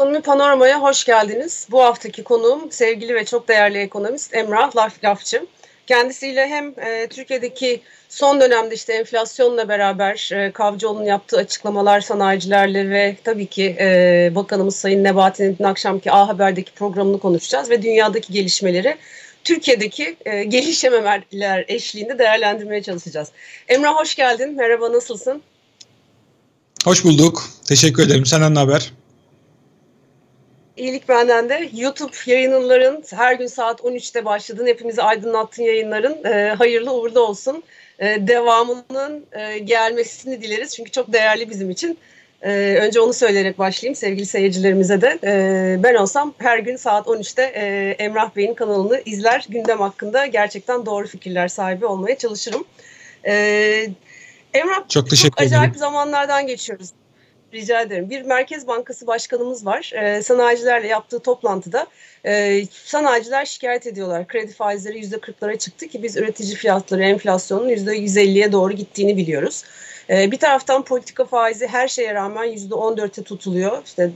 Ekonomi Panorama'ya hoş geldiniz. Bu haftaki konuğum sevgili ve çok değerli ekonomist Emrah Lafçı. Kendisiyle hem Türkiye'deki son dönemde işte enflasyonla beraber Kavcıoğlu'nun yaptığı açıklamalar sanayicilerle ve tabii ki Bakanımız Sayın Nebati'nin dün akşamki A Haber'deki programını konuşacağız ve dünyadaki gelişmeleri Türkiye'deki gelişmeler eşliğinde değerlendirmeye çalışacağız. Emrah hoş geldin. Merhaba, nasılsın? Hoş bulduk. Teşekkür ederim. Senden ne haber? İyilik benden de. YouTube yayınların her gün saat 13'te başladığın, hepimizi aydınlattığın yayınların hayırlı uğurlu olsun. Devamının gelmesini dileriz. Çünkü çok değerli bizim için. Önce onu söyleyerek başlayayım sevgili seyircilerimize de. Ben olsam her gün saat 13'te Emrah Bey'in kanalını izler. Gündem hakkında gerçekten doğru fikirler sahibi olmaya çalışırım. Emrah, çok acayip zamanlardan geçiyoruz. Rica ederim. Bir Merkez Bankası Başkanımız var. Sanayicilerle yaptığı toplantıda sanayiciler şikayet ediyorlar. Kredi faizleri %40'lara çıktı ki biz üretici fiyatları enflasyonun %150'ye doğru gittiğini biliyoruz. Bir taraftan politika faizi her şeye rağmen %14'e tutuluyor. İşte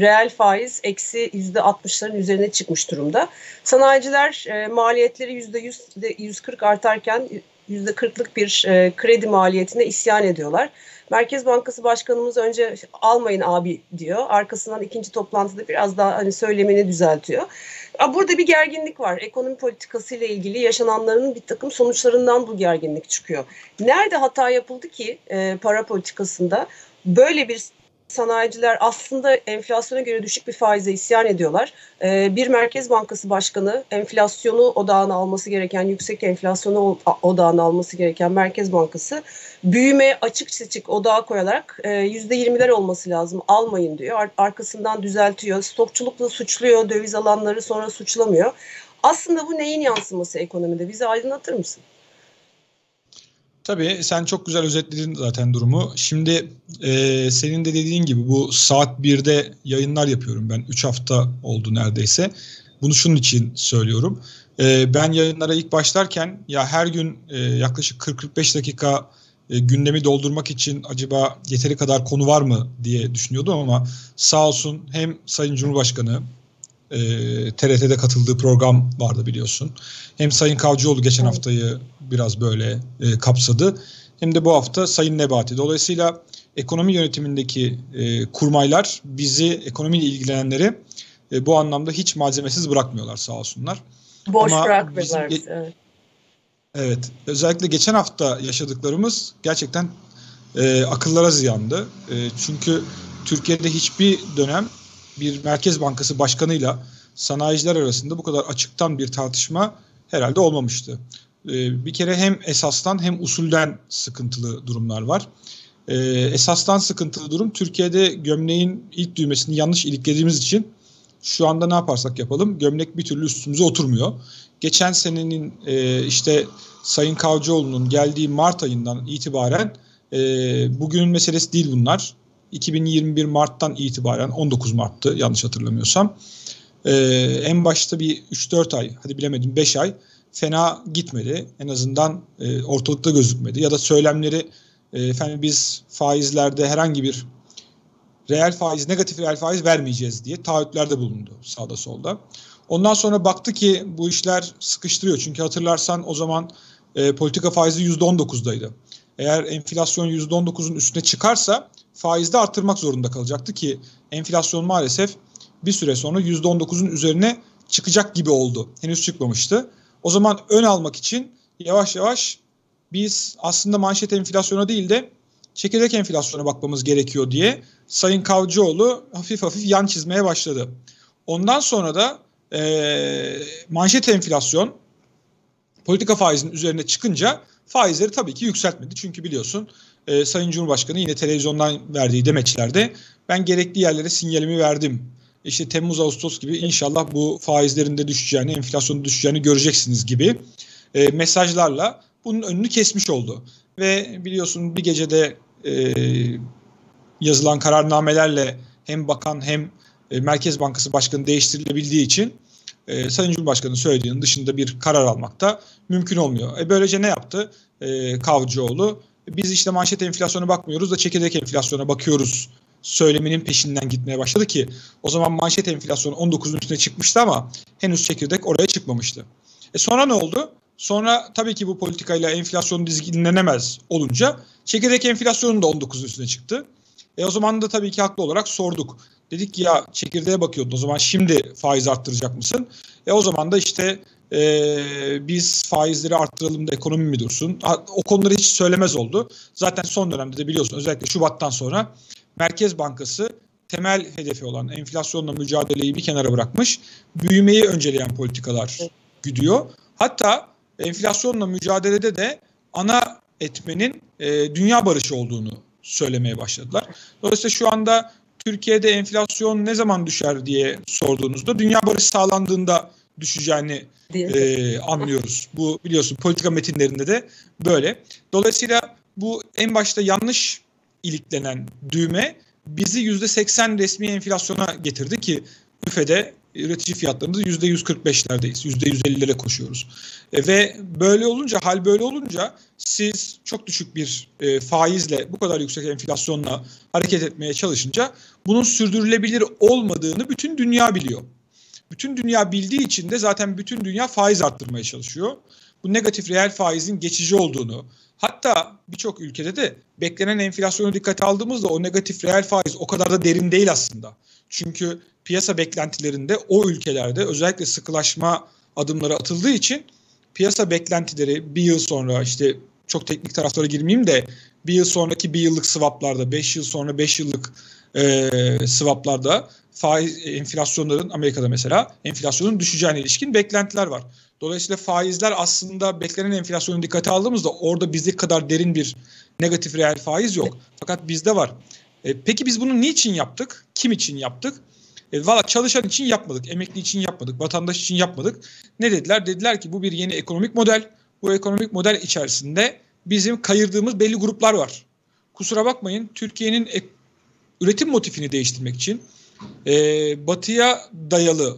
reel faiz eksi %60'ların üzerine çıkmış durumda. Sanayiciler maliyetleri %100, %140 artarken %40'lık bir kredi maliyetine isyan ediyorlar. Merkez Bankası Başkanımız önce almayın abi diyor. Arkasından ikinci toplantıda biraz daha hani söylemini düzeltiyor. Burada bir gerginlik var. Ekonomi politikası ile ilgili yaşananların bir takım sonuçlarından bu gerginlik çıkıyor. Nerede hata yapıldı ki para politikasında? Böyle bir sanayiciler aslında enflasyona göre düşük bir faize isyan ediyorlar. Bir Merkez Bankası Başkanı enflasyonu odağına alması gereken, yüksek enflasyonu odağına alması gereken Merkez Bankası büyümeye açık seçik odağa koyarak %20'ler olması lazım almayın diyor. Arkasından düzeltiyor. Stokçulukla suçluyor. Döviz alanları sonra suçlamıyor. Aslında bu neyin yansıması ekonomide? Bizi aydınlatır mısın? Tabii sen çok güzel özetledin zaten durumu. Şimdi senin de dediğin gibi bu saat 1'de yayınlar yapıyorum ben. 3 hafta oldu neredeyse. Bunu şunun için söylüyorum. Ben yayınlara ilk başlarken ya her gün yaklaşık 40-45 dakika gündemi doldurmak için acaba yeteri kadar konu var mı diye düşünüyordum ama sağ olsun hem Sayın Cumhurbaşkanı TRT'de katıldığı program vardı biliyorsun. Hem Sayın Kavcıoğlu geçen haftayı biraz böyle kapsadı. Hem de bu hafta Sayın Nebati. Dolayısıyla ekonomi yönetimindeki kurmaylar bizi, ekonomiyle ilgilenenleri bu anlamda hiç malzemesiz bırakmıyorlar sağ olsunlar. Boş bırakmıyorlar. Evet. Özellikle geçen hafta yaşadıklarımız gerçekten akıllara ziyandı. Çünkü Türkiye'de hiçbir dönem bir Merkez Bankası Başkanı'yla sanayiciler arasında bu kadar açıktan bir tartışma herhalde olmamıştı. Bir kere hem esastan hem usulden sıkıntılı durumlar var. Esastan sıkıntılı durum Türkiye'de gömleğin ilk düğmesini yanlış iliklediğimiz için şu anda ne yaparsak yapalım gömlek bir türlü üstümüze oturmuyor. Geçen senenin işte Sayın Kavcıoğlu'nun geldiği Mart ayından itibaren bugünün meselesi değil bunlar. 2021 Mart'tan itibaren 19 Mart'tı yanlış hatırlamıyorsam. En başta bir 3-4 ay hadi bilemedim 5 ay fena gitmedi. En azından ortalıkta gözükmedi. Ya da söylemleri efendim biz faizlerde herhangi bir reel faiz negatif reel faiz vermeyeceğiz diye taahhütlerde bulundu sağda solda. Ondan sonra baktı ki bu işler sıkıştırıyor. Çünkü hatırlarsan o zaman politika faizi %19'daydı. Eğer enflasyon %19'un üstüne çıkarsa faizi de arttırmak zorunda kalacaktı ki enflasyon maalesef bir süre sonra %19'un üzerine çıkacak gibi oldu. Henüz çıkmamıştı. O zaman ön almak için yavaş yavaş biz aslında manşet enflasyona değil de çekirdek enflasyona bakmamız gerekiyor diye Sayın Kavcıoğlu hafif hafif yan çizmeye başladı. Ondan sonra da manşet enflasyon politika faizinin üzerine çıkınca faizleri tabii ki yükseltmedi. Çünkü biliyorsun Sayın Cumhurbaşkanı yine televizyondan verdiği demeçlerde ben gerekli yerlere sinyalimi verdim. İşte Temmuz-Ağustos gibi inşallah bu faizlerin de düşeceğini, enflasyonun düşeceğini göreceksiniz gibi mesajlarla bunun önünü kesmiş oldu. Ve biliyorsun bir gecede yazılan kararnamelerle hem bakan hem Merkez Bankası Başkanı değiştirilebildiği için Sayın Cumhurbaşkanı'nın söylediğinin dışında bir karar almak da mümkün olmuyor. Böylece ne yaptı Kavcıoğlu? Biz işte manşet enflasyona bakmıyoruz da çekirdek enflasyona bakıyoruz söyleminin peşinden gitmeye başladı ki o zaman manşet enflasyonu 19'un üstüne çıkmıştı ama henüz çekirdek oraya çıkmamıştı. Sonra ne oldu? Sonra tabii ki bu politikayla enflasyon dizginlenemez olunca çekirdek enflasyonu da 19'un üstüne çıktı. O zaman da tabii ki haklı olarak sorduk. Dedik ki ya çekirdeğe bakıyordun, o zaman şimdi faiz arttıracak mısın? O zaman da işte biz faizleri arttıralım da ekonomi mi dursun? O konuları hiç söylemez oldu. Zaten son dönemde de biliyorsun, özellikle Şubat'tan sonra Merkez Bankası temel hedefi olan enflasyonla mücadeleyi bir kenara bırakmış. Büyümeyi önceleyen politikalar güdüyor. Hatta enflasyonla mücadelede de ana etmenin dünya barışı olduğunu söylemeye başladılar. Dolayısıyla şu anda Türkiye'de enflasyon ne zaman düşer diye sorduğunuzda dünya barışı sağlandığında düşeceğini anlıyoruz. Bu biliyorsun politika metinlerinde de böyle. Dolayısıyla bu en başta yanlış iliklenen düğme bizi %80 resmi enflasyona getirdi ki üfede üretici fiyatlarımızı %145'lerdeyiz. %150'lere koşuyoruz. Ve böyle olunca, hal böyle olunca siz çok düşük bir faizle bu kadar yüksek enflasyonla hareket etmeye çalışınca bunun sürdürülebilir olmadığını bütün dünya biliyor. Bütün dünya bildiği için de zaten bütün dünya faiz arttırmaya çalışıyor. Bu negatif reel faizin geçici olduğunu, hatta birçok ülkede de beklenen enflasyonu dikkate aldığımızda o negatif reel faiz o kadar da derin değil aslında. Çünkü piyasa beklentilerinde o ülkelerde özellikle sıkılaşma adımları atıldığı için piyasa beklentileri bir yıl sonra, işte çok teknik taraflara girmeyeyim de, bir yıl sonraki bir yıllık swaplarda, 5 yıl sonra 5 yıllık swaplarda faiz enflasyonların, Amerika'da mesela enflasyonun düşeceğine ilişkin beklentiler var. Dolayısıyla faizler aslında beklenen enflasyonu dikkate aldığımızda orada bizdeki kadar derin bir negatif reel faiz yok. Fakat bizde var. Peki biz bunu niçin yaptık? Kim için yaptık? Valla çalışan için yapmadık, emekli için yapmadık, vatandaş için yapmadık. Ne dediler? Dediler ki bu bir yeni ekonomik model. Bu ekonomik model içerisinde bizim kayırdığımız belli gruplar var. Kusura bakmayın, Türkiye'nin üretim motifini değiştirmek için batıya dayalı,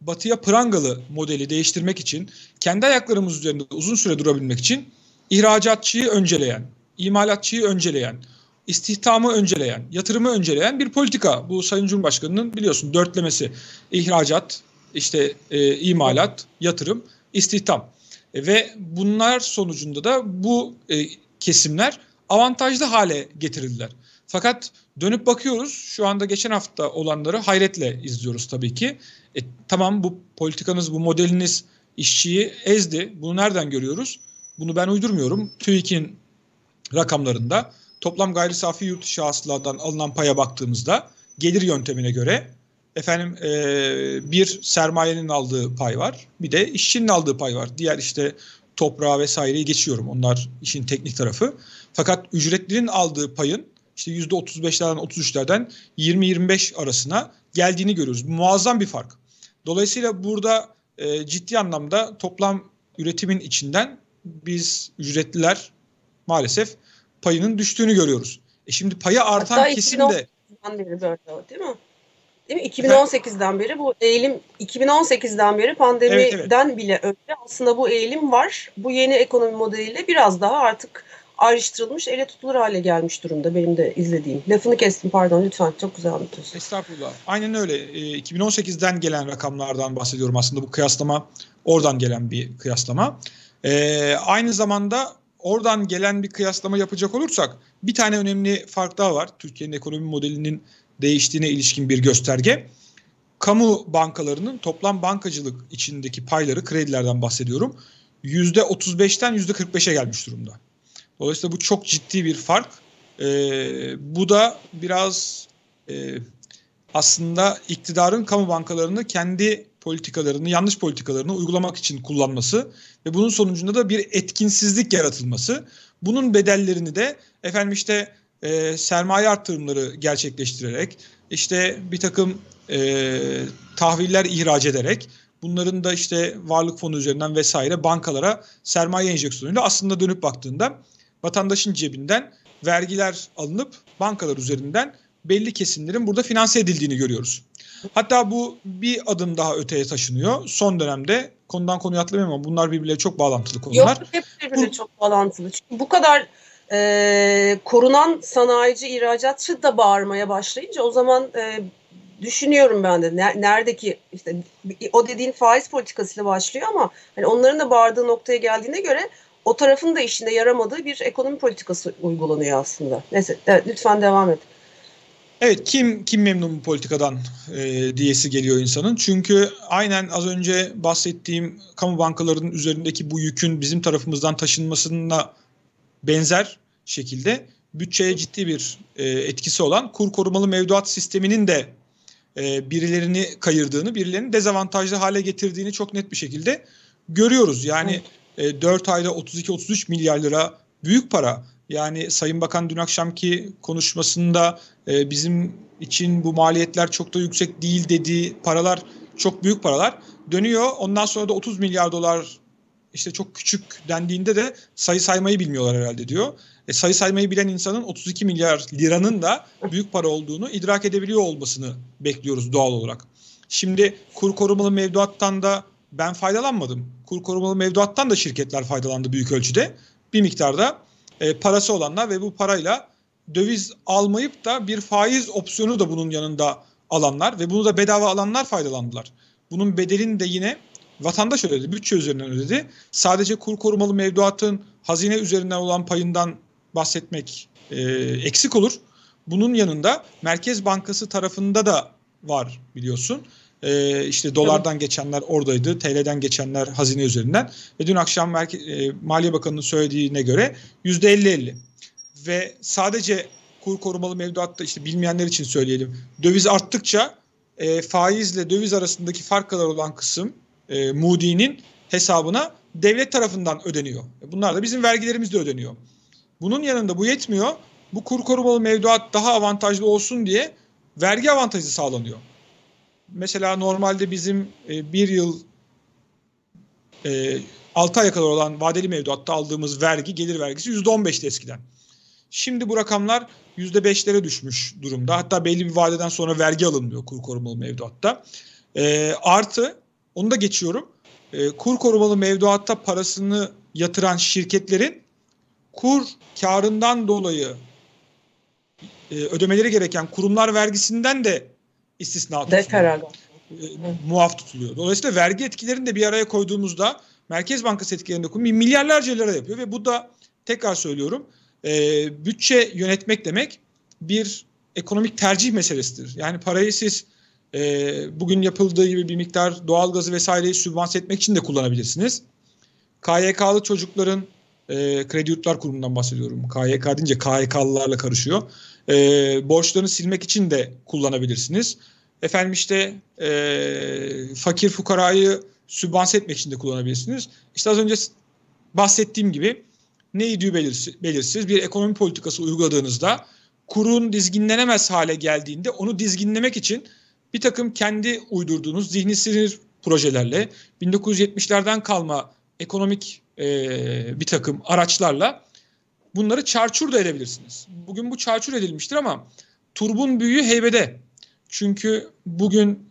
batıya prangalı modeli değiştirmek için, kendi ayaklarımız üzerinde uzun süre durabilmek için ihracatçıyı önceleyen, imalatçıyı önceleyen, istihdamı önceleyen, yatırımı önceleyen bir politika. Bu Sayın Cumhurbaşkanı'nın biliyorsun dörtlemesi: ihracat, işte imalat, yatırım, istihdam. Ve bunlar sonucunda da bu kesimler avantajlı hale getirildiler. Fakat dönüp bakıyoruz, şu anda geçen hafta olanları hayretle izliyoruz tabii ki. Tamam, bu politikanız, bu modeliniz işçiyi ezdi. Bunu nereden görüyoruz? Bunu ben uydurmuyorum. TÜİK'in rakamlarında toplam gayri safi yurt dışı hasıladan alınan paya baktığımızda gelir yöntemine göre bir sermayenin aldığı pay var. Bir de işçinin aldığı pay var. Diğer işte toprağı vesaireyi geçiyorum. Onlar işin teknik tarafı. Fakat ücretlinin aldığı payın işte %35'lerden 33'lerden 20-25 arasına geldiğini görüyoruz. Muazzam bir fark. Dolayısıyla burada ciddi anlamda toplam üretimin içinden biz ücretliler maalesef payının düştüğünü görüyoruz. Şimdi payı artan kesim de... 2018'den beri böyle, değil mi? Değil mi? 2018'den beri bu eğilim, 2018'den beri pandemiden bile önce aslında bu eğilim var. Bu yeni ekonomi modeliyle biraz daha artık ayrıştırılmış, ele tutulur hale gelmiş durumda benim de izlediğim. Lafını kestim, pardon, lütfen, çok güzel anlatıyorsun. Estağfurullah. Aynen öyle. 2018'den gelen rakamlardan bahsediyorum aslında, bu kıyaslama oradan gelen bir kıyaslama. Aynı zamanda oradan gelen bir kıyaslama yapacak olursak bir tane önemli fark daha var. Türkiye'nin ekonomi modelinin değiştiğine ilişkin bir gösterge. Kamu bankalarının toplam bankacılık içindeki payları, kredilerden bahsediyorum, %35'ten %45'e gelmiş durumda. Dolayısıyla bu çok ciddi bir fark. Bu da biraz aslında iktidarın kamu bankalarını kendi politikalarını, yanlış politikalarını uygulamak için kullanması ve bunun sonucunda da bir etkinsizlik yaratılması. Bunun bedellerini de sermaye artırımları gerçekleştirerek, işte bir takım tahviller ihraç ederek, bunların da işte varlık fonu üzerinden vesaire bankalara sermaye enjeksiyonuyla aslında dönüp baktığında vatandaşın cebinden vergiler alınıp bankalar üzerinden belli kesimlerin burada finanse edildiğini görüyoruz. Hatta bu bir adım daha öteye taşınıyor. Son dönemde, konudan konuya atlamıyorum ama bunlar birbirleriyle çok bağlantılı konular. Yok, hep birbirleriyle çok bağlantılı. Çünkü bu kadar korunan sanayici, ihracatçı da bağırmaya başlayınca o zaman düşünüyorum ben de neredeki işte o dediğin faiz politikasıyla başlıyor ama hani onların da bağırdığı noktaya geldiğine göre o tarafın da işine yaramadığı bir ekonomi politikası uygulanıyor aslında. Neyse, evet, lütfen devam et. Evet, kim memnun bu politikadan diyesi geliyor insanın. Çünkü aynen az önce bahsettiğim kamu bankalarının üzerindeki bu yükün bizim tarafımızdan taşınmasına benzer şekilde bütçeye ciddi bir etkisi olan kur korumalı mevduat sisteminin de birilerini kayırdığını, birilerini dezavantajlı hale getirdiğini çok net bir şekilde görüyoruz. Yani 4 ayda 32-33 milyar lira büyük para. Yani Sayın Bakan dün akşamki konuşmasında bizim için bu maliyetler çok da yüksek değil dediği paralar çok büyük paralar dönüyor. Ondan sonra da 30 milyar dolar işte çok küçük dendiğinde de sayı saymayı bilmiyorlar herhalde diyor. Sayı saymayı bilen insanın 32 milyar liranın da büyük para olduğunu idrak edebiliyor olmasını bekliyoruz doğal olarak. Şimdi kur korumalı mevduattan da ben faydalanmadım. Kur korumalı mevduattan da şirketler faydalandı büyük ölçüde. Bir miktarda parası olanlar ve bu parayla döviz almayıp da bir faiz opsiyonu da bunun yanında alanlar ve bunu da bedava alanlar faydalandılar. Bunun bedelini de yine vatandaş ödedi, bütçe üzerinden ödedi. Sadece kur korumalı mevduatın hazine üzerinden olan payından bahsetmek eksik olur. Bunun yanında Merkez Bankası tarafında da var biliyorsun. İşte dolardan geçenler oradaydı, TL'den geçenler hazine üzerinden ve dün akşam Maliye Bakanı'nın söylediğine göre %50-50 ve sadece kur korumalı mevduatta işte bilmeyenler için söyleyelim, döviz arttıkça faizle döviz arasındaki farklar olan kısım Moody'nin hesabına devlet tarafından ödeniyor. Bunlar da bizim vergilerimizle ödeniyor. Bunun yanında bu yetmiyor, bu kur korumalı mevduat daha avantajlı olsun diye vergi avantajı sağlanıyor. Mesela normalde bizim bir yıl 6 aya kadar olan vadeli mevduatta aldığımız vergi, gelir vergisi %15'ti eskiden. Şimdi bu rakamlar %5'lere düşmüş durumda. Hatta belli bir vadeden sonra vergi alınmıyor kur korumalı mevduatta. Artı, onu da geçiyorum, kur korumalı mevduatta parasını yatıran şirketlerin kur karından dolayı ödemeleri gereken kurumlar vergisinden de istisna tutuluyor, muaf tutuluyor. Dolayısıyla vergi etkilerini de bir araya koyduğumuzda Merkez Bankası etkilerini de koyduğumuzda milyarlarca lira yapıyor ve bu da tekrar söylüyorum bütçe yönetmek demek bir ekonomik tercih meselesidir. Yani parayı siz bugün yapıldığı gibi bir miktar doğalgazı vesaireyi sübvanse etmek için de kullanabilirsiniz. KYK'lı çocukların Kredi Yurtlar Kurumu'ndan bahsediyorum. KYK deyince KYK'lılarla karışıyor. Borçlarını silmek için de kullanabilirsiniz. Efendim işte fakir fukarayı sübvanse etmek için de kullanabilirsiniz. İşte az önce bahsettiğim gibi ne idüğü belirsiz bir ekonomi politikası uyguladığınızda kurun dizginlenemez hale geldiğinde onu dizginlemek için bir takım kendi uydurduğunuz zihni sinir projelerle 1970'lerden kalma ekonomik bir takım araçlarla bunları çarçur da edebilirsiniz. Bugün bu çarçur edilmiştir ama turbun büyüğü heybede. Çünkü bugün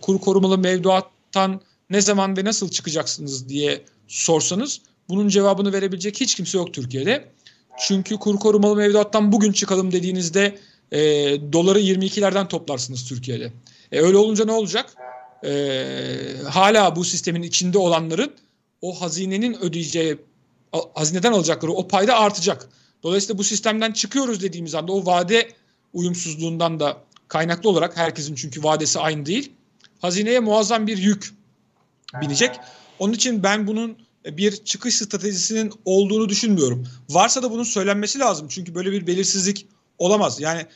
kur korumalı mevduattan ne zaman ve nasıl çıkacaksınız diye sorsanız bunun cevabını verebilecek hiç kimse yok Türkiye'de. Çünkü kur korumalı mevduattan bugün çıkalım dediğinizde doları 22'lerden toplarsınız Türkiye'de. Öyle olunca ne olacak? Hala bu sistemin içinde olanların o hazinenin ödeyeceği, hazineden alacakları o payda artacak. Dolayısıyla bu sistemden çıkıyoruz dediğimiz anda o vade uyumsuzluğundan da kaynaklı olarak herkesin çünkü vadesi aynı değil. Hazineye muazzam bir yük binecek. Onun için ben bunun bir çıkış stratejisinin olduğunu düşünmüyorum. Varsa da bunun söylenmesi lazım. Çünkü böyle bir belirsizlik olamaz. Yani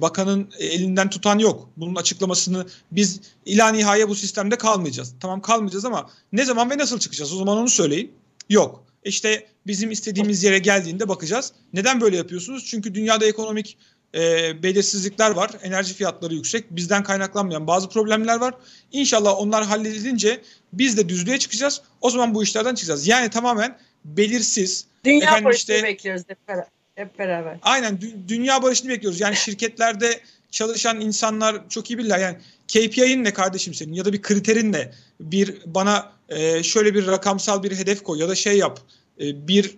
bakanın elinden tutan yok. Bunun açıklamasını biz ila nihaya bu sistemde kalmayacağız. Tamam kalmayacağız ama ne zaman ve nasıl çıkacağız? O zaman onu söyleyin. Yok. İşte bizim istediğimiz yere geldiğinde bakacağız. Neden böyle yapıyorsunuz? Çünkü dünyada ekonomik belirsizlikler var. Enerji fiyatları yüksek. Bizden kaynaklanmayan bazı problemler var. İnşallah onlar halledilince biz de düzlüğe çıkacağız. O zaman bu işlerden çıkacağız. Yani tamamen belirsiz. Dünya barışını bekliyoruz. Hep beraber. Aynen dünya barışını bekliyoruz. Yani şirketlerde çalışan insanlar çok iyi bilirler. Yani KPI'nin ne kardeşim senin ya da bir kriterin ne? Bana şöyle bir rakamsal bir hedef koy ya da şey yap. Bir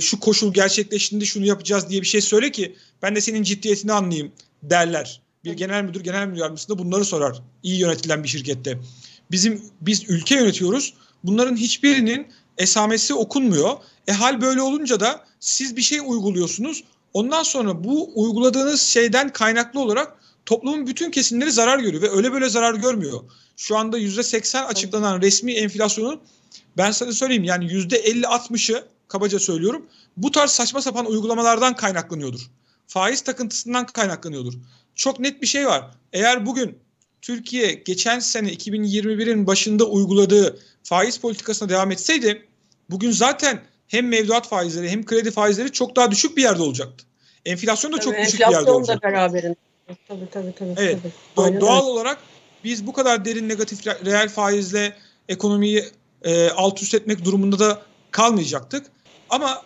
şu koşul gerçekleştiğinde şunu yapacağız diye bir şey söyle ki ben de senin ciddiyetini anlayayım derler. Bir genel müdür, genel müdür yardımcısına bunları sorar iyi yönetilen bir şirkette. Biz ülke yönetiyoruz. Bunların hiçbirinin esamesi okunmuyor. Hal böyle olunca da siz bir şey uyguluyorsunuz. Ondan sonra bu uyguladığınız şeyden kaynaklı olarak toplumun bütün kesimleri zarar görüyor ve öyle böyle zarar görmüyor. Şu anda %80 açıklanan resmi enflasyonun ben sana söyleyeyim yani %50-60'ı kabaca söylüyorum bu tarz saçma sapan uygulamalardan kaynaklanıyordur. Faiz takıntısından kaynaklanıyordur. Çok net bir şey var. Eğer bugün Türkiye geçen sene 2021'in başında uyguladığı faiz politikasına devam etseydi bugün zaten hem mevduat faizleri hem kredi faizleri çok daha düşük bir yerde olacaktı. Enflasyon da çok düşük bir yerde olacaktı. Tabii. Evet. Doğal olarak biz bu kadar derin negatif reel faizle ekonomiyi alt üst etmek durumunda da kalmayacaktık. Ama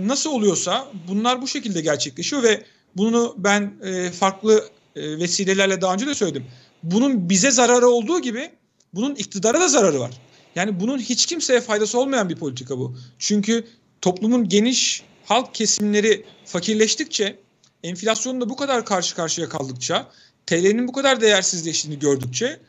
nasıl oluyorsa bunlar bu şekilde gerçekleşiyor ve bunu ben farklı vesilelerle daha önce de söyledim. Bunun bize zararı olduğu gibi bunun iktidara da zararı var. Yani bunun hiç kimseye faydası olmayan bir politika bu. Çünkü toplumun geniş halk kesimleri fakirleştikçe, enflasyonla bu kadar karşı karşıya kaldıkça, TL'nin bu kadar değersizleştiğini gördükçe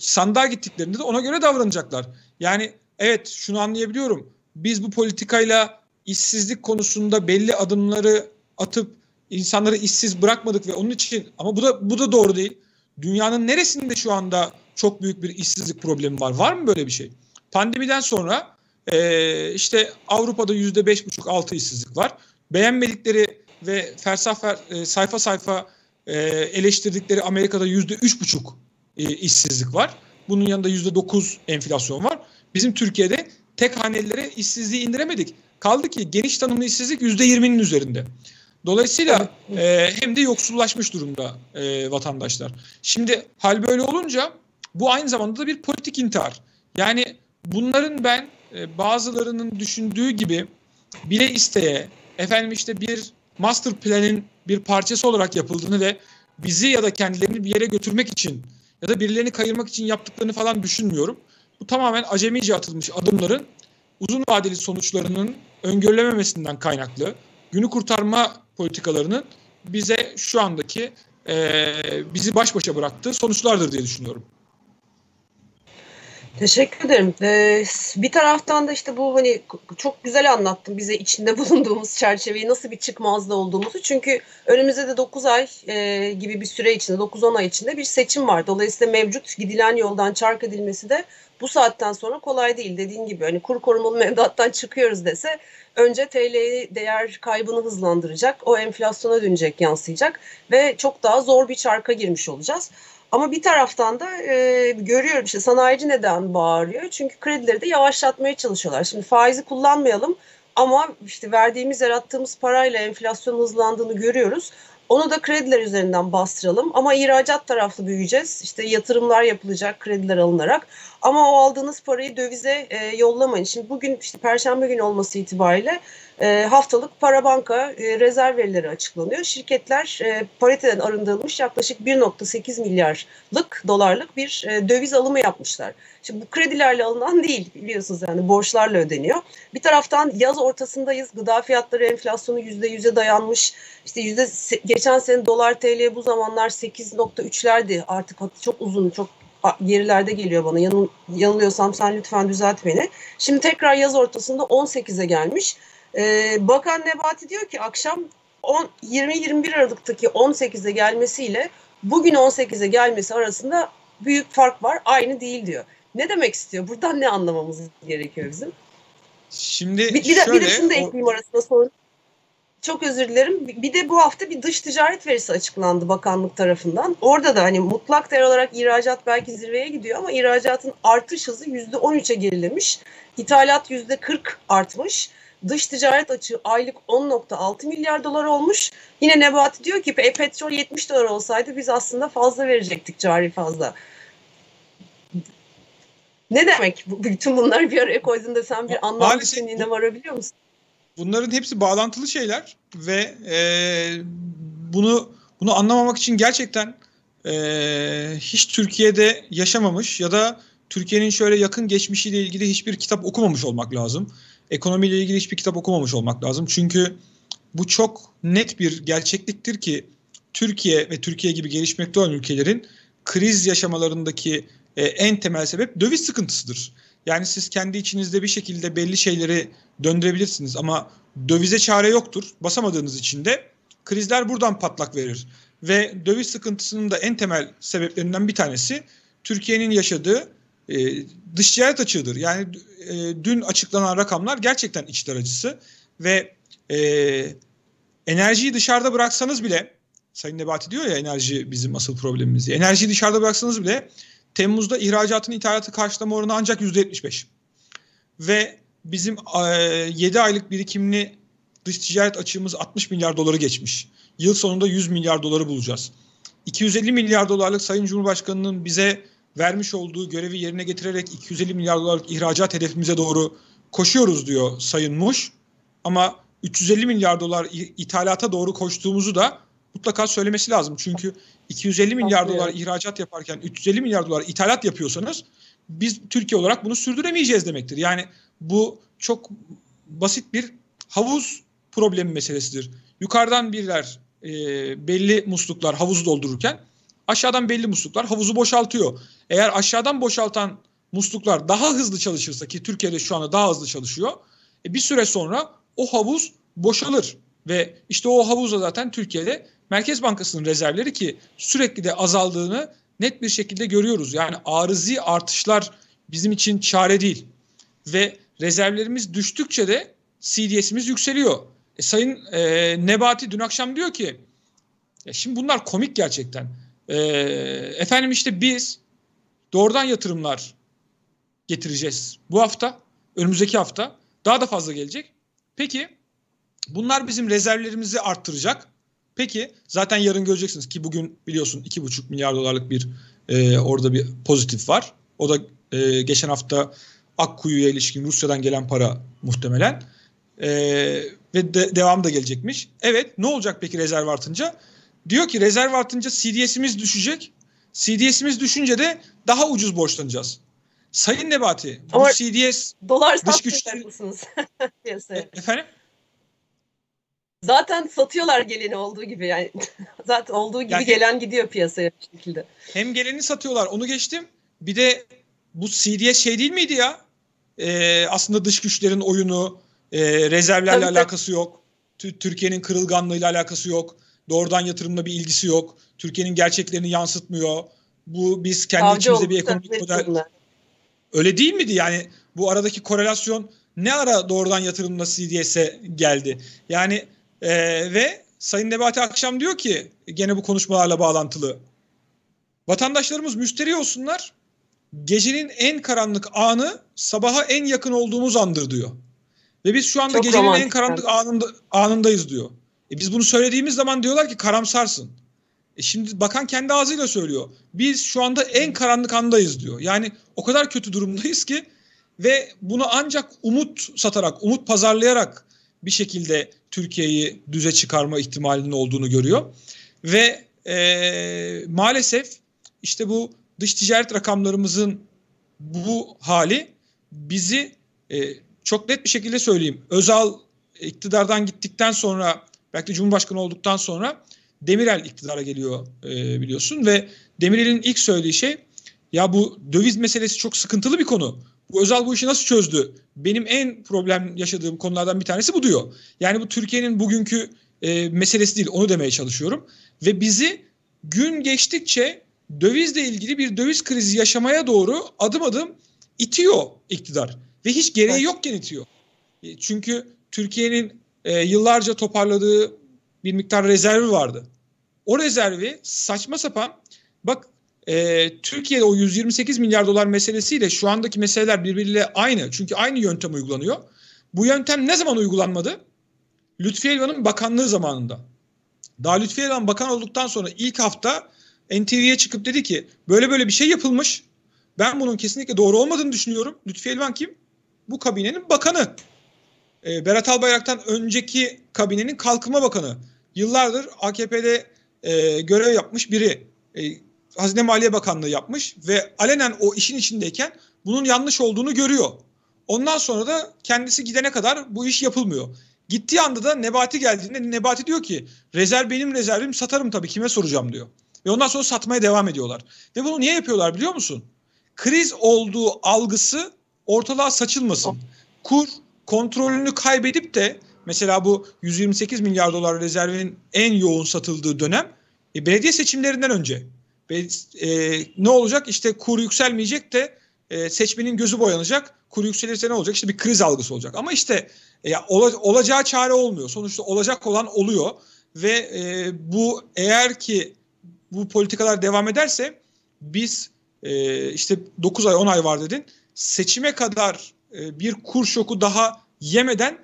sandığa gittiklerinde de ona göre davranacaklar. Yani evet şunu anlayabiliyorum. Biz bu politikayla işsizlik konusunda belli adımları atıp insanları işsiz bırakmadık ve onun için ama bu da doğru değil. Dünyanın neresinde şu anda çok büyük bir işsizlik problemi var? Var mı böyle bir şey? Pandemiden sonra işte Avrupa'da %5,5-6 işsizlik var. Beğenmedikleri ve sayfa sayfa eleştirdikleri Amerika'da %3,5 işsizlik var. Bunun yanında %9 enflasyon var. Bizim Türkiye'de tek hanelilere işsizliği indiremedik. Kaldı ki geniş tanımlı işsizlik %20'nin üzerinde. Dolayısıyla hem de yoksullaşmış durumda vatandaşlar. Şimdi hal böyle olunca bu aynı zamanda da bir politik intihar. Yani bunların ben bazılarının düşündüğü gibi bile isteye efendim işte bir master plan'in bir parçası olarak yapıldığını ve bizi ya da kendilerini bir yere götürmek için ya da birilerini kayırmak için yaptıklarını falan düşünmüyorum. Bu tamamen acemice atılmış adımların uzun vadeli sonuçlarının öngörülememesinden kaynaklı. Günü kurtarma politikalarının bize şu andaki bizi baş başa bıraktığı sonuçlardır diye düşünüyorum. Teşekkür ederim. Bir taraftan da işte bu hani çok güzel anlattın bize içinde bulunduğumuz çerçeveyi nasıl bir çıkmazda olduğumuzu. Çünkü önümüzde de 9 ay gibi bir süre içinde 9-10 ay içinde bir seçim var. Dolayısıyla mevcut gidilen yoldan çark edilmesi de bu saatten sonra kolay değil. Dediğin gibi hani kur korumalı mevduattan çıkıyoruz dese önce TL'yi değer kaybını hızlandıracak. O enflasyona dönecek, yansıyacak ve çok daha zor bir çarka girmiş olacağız. Ama bir taraftan da görüyorum işte sanayici neden bağırıyor? Çünkü kredileri de yavaşlatmaya çalışıyorlar. Şimdi faizi kullanmayalım ama işte verdiğimiz yarattığımız parayla enflasyonun hızlandığını görüyoruz. Onu da krediler üzerinden bastıralım ama ihracat taraflı büyüyeceğiz. İşte yatırımlar yapılacak krediler alınarak ama o aldığınız parayı dövize yollamayın. Şimdi bugün işte Perşembe günü olması itibariyle haftalık para banka rezerv verileri açıklanıyor. Şirketler pariteden arındırılmış yaklaşık 1,8 milyarlık dolarlık bir döviz alımı yapmışlar. Şimdi bu kredilerle alınan değil biliyorsunuz yani borçlarla ödeniyor. Bir taraftan yaz ortasındayız. Gıda fiyatları enflasyonu %100'e dayanmış. İşte geçen sene dolar TL bu zamanlar 8,3'lerdi. Artık çok uzun çok gerilerde geliyor bana. Yanılıyorsam sen lütfen düzelt beni. Şimdi tekrar yaz ortasında 18'e gelmiş. Bakan Nebati diyor ki akşam 20-21 Aralık'taki 18'e gelmesiyle bugün 18'e gelmesi arasında büyük fark var. Aynı değil diyor. Ne demek istiyor? Buradan ne anlamamız gerekiyor bizim? Şimdi bir de şunu da ekleyeyim arasına sorun. Çok özür dilerim. Bir de bu hafta bir dış ticaret verisi açıklandı bakanlık tarafından. Orada da hani mutlak değer olarak ihracat belki zirveye gidiyor ama ihracatın artış hızı %13'e gerilemiş. İthalat %40 artmış. Dış ticaret açığı aylık 10,6 milyar dolar olmuş. Yine Nebati diyor ki petrol 70 dolar olsaydı biz aslında fazla verecektik cari fazla. Ne demek? Bütün bunları bir araya koyduğunda sen bir anlam bütünlüğüne varabiliyor musun? Bunların hepsi bağlantılı şeyler ve bunu anlamamak için gerçekten hiç Türkiye'de yaşamamış ya da Türkiye'nin şöyle yakın geçmişiyle ilgili hiçbir kitap okumamış olmak lazım. ekonomiyle ilgili hiçbir kitap okumamış olmak lazım. Çünkü bu çok net bir gerçekliktir ki Türkiye ve Türkiye gibi gelişmekte olan ülkelerin kriz yaşamalarındaki en temel sebep döviz sıkıntısıdır. Yani siz kendi içinizde bir şekilde belli şeyleri döndürebilirsiniz ama dövize çare yoktur. Basamadığınız için de krizler buradan patlak verir. Ve döviz sıkıntısının da en temel sebeplerinden bir tanesi Türkiye'nin yaşadığı dış ticaret açığıdır. Yani dün açıklanan rakamlar gerçekten içler acısı ve enerjiyi dışarıda bıraksanız bile, Sayın Nebati diyor ya enerji bizim asıl problemimiz diye. Enerjiyi dışarıda bıraksanız bile Temmuz'da ihracatın ithalatı karşılama oranı ancak %75. Ve bizim 7 aylık birikimli dış ticaret açığımız 60 milyar doları geçmiş. Yıl sonunda 100 milyar doları bulacağız. 250 milyar dolarlık Sayın Cumhurbaşkanı'nın bize vermiş olduğu görevi yerine getirerek 250 milyar dolarlık ihracat hedefimize doğru koşuyoruz diyor Sayın Muş. Ama 350 milyar dolar ithalata doğru koştuğumuzu da mutlaka söylemesi lazım. Çünkü 250 milyar dolar ihracat yaparken 350 milyar dolar ithalat yapıyorsanız biz Türkiye olarak bunu sürdüremeyeceğiz demektir. Yani bu çok basit bir havuz problemi meselesidir. Yukarıdan biriler belli musluklar havuzu doldururken aşağıdan belli musluklar havuzu boşaltıyor. Eğer aşağıdan boşaltan musluklar daha hızlı çalışırsa ki Türkiye'de şu anda daha hızlı çalışıyor, bir süre sonra o havuz boşalır. Ve işte o havuzda zaten Türkiye'de Merkez Bankası'nın rezervleri ki sürekli de azaldığını net bir şekilde görüyoruz. Yani arızi artışlar bizim için çare değil. Ve rezervlerimiz düştükçe de CDS'imiz yükseliyor. Sayın Nebati dün akşam diyor ki, ya şimdi bunlar komik gerçekten. Efendim işte biz doğrudan yatırımlar getireceğiz bu hafta, önümüzdeki hafta. Daha da fazla gelecek. Peki bunlar bizim rezervlerimizi arttıracak. Peki zaten yarın göreceksiniz ki bugün biliyorsun 2,5 milyar dolarlık bir orada bir pozitif var. O da geçen hafta Akkuyu'ya ilişkin Rusya'dan gelen para muhtemelen. Ve devam da gelecekmiş. Evet, ne olacak peki rezerv artınca? Diyor ki rezerv artınca CDS'imiz düşecek. CDS'imiz düşünce de daha ucuz borçlanacağız. Sayın Nebati, bu CDS... Dolar satacak mısınız? Efendim? Zaten satıyorlar geleni olduğu gibi yani. Zaten olduğu gibi yani, gelen gidiyor piyasaya bir şekilde. Hem geleni satıyorlar, onu geçtim. Bir de bu CDS şey değil miydi ya? Aslında dış güçlerin oyunu, rezervlerle tabii, alakası yok. Türkiye'nin kırılganlığıyla alakası yok. Doğrudan yatırımla bir ilgisi yok. Türkiye'nin gerçeklerini yansıtmıyor. Bu biz kendi içimizde bir ekonomik model. Öyle değil miydi? Yani bu aradaki korelasyon ne ara doğrudan yatırımla CDS'e geldi? Yani ve Sayın Nebati akşam diyor ki gene bu konuşmalarla bağlantılı. Vatandaşlarımız müşteri olsunlar. Gecenin en karanlık anı sabaha en yakın olduğumuz andır diyor. Ve biz şu anda çok gecenin en karanlık anındayız diyor. Biz bunu söylediğimiz zaman diyorlar ki karamsarsın. Şimdi bakan kendi ağzıyla söylüyor. Biz şu anda en karanlık andayız diyor. Yani o kadar kötü durumdayız ki ve bunu ancak umut satarak, umut pazarlayarak bir şekilde Türkiye'yi düze çıkarma ihtimalinin olduğunu görüyor. Ve maalesef işte bu dış ticaret rakamlarımızın bu hali bizi çok net bir şekilde söyleyeyim. Özal iktidardan gittikten sonra, belki de Cumhurbaşkanı olduktan sonra Demirel iktidara geliyor biliyorsun. Ve Demirel'in ilk söylediği şey, ya bu döviz meselesi çok sıkıntılı bir konu. Bu Özal bu işi nasıl çözdü? Benim en problem yaşadığım konulardan bir tanesi bu diyor. Yani bu Türkiye'nin bugünkü meselesi değil, onu demeye çalışıyorum. Ve bizi gün geçtikçe dövizle ilgili bir döviz krizi yaşamaya doğru adım adım itiyor iktidar. Ve hiç gereği yokken itiyor. Çünkü Türkiye'nin yıllarca toparladığı bir miktar rezervi vardı. O rezervi saçma sapan bak Türkiye'de o 128 milyar dolar meselesiyle şu andaki meseleler birbiriyle aynı. Çünkü aynı yöntem uygulanıyor. Bu yöntem ne zaman uygulanmadı? Lütfi Elvan'ın bakanlığı zamanında. Daha Lütfi Elvan bakan olduktan sonra ilk hafta NTV'ye çıkıp dedi ki böyle böyle bir şey yapılmış. Ben bunun kesinlikle doğru olmadığını düşünüyorum. Lütfi Elvan kim? Bu kabinenin bakanı. Berat Albayrak'tan önceki kabinenin kalkınma bakanı. Yıllardır AKP'de görev yapmış biri. Hazine Maliye Bakanlığı yapmış ve alenen o işin içindeyken bunun yanlış olduğunu görüyor. Ondan sonra da kendisi gidene kadar bu iş yapılmıyor. Gittiği anda da Nebati geldiğinde Nebati diyor ki rezerv benim rezervim, satarım tabii, kime soracağım diyor. Ve ondan sonra satmaya devam ediyorlar. Ve bunu niye yapıyorlar biliyor musun? Kriz olduğu algısı ortalığa saçılmasın. Kur kontrolünü kaybedip de mesela bu 128 milyar dolar rezervinin en yoğun satıldığı dönem belediye seçimlerinden önce. Ne olacak? İşte kur yükselmeyecek de seçmenin gözü boyanacak. Kur yükselirse ne olacak? İşte bir kriz algısı olacak. Ama işte olacağı çare olmuyor. Sonuçta olacak olan oluyor. Ve bu eğer ki bu politikalar devam ederse biz işte 9 ay 10 ay var dedin. Seçime kadar bir kur şoku daha yemeden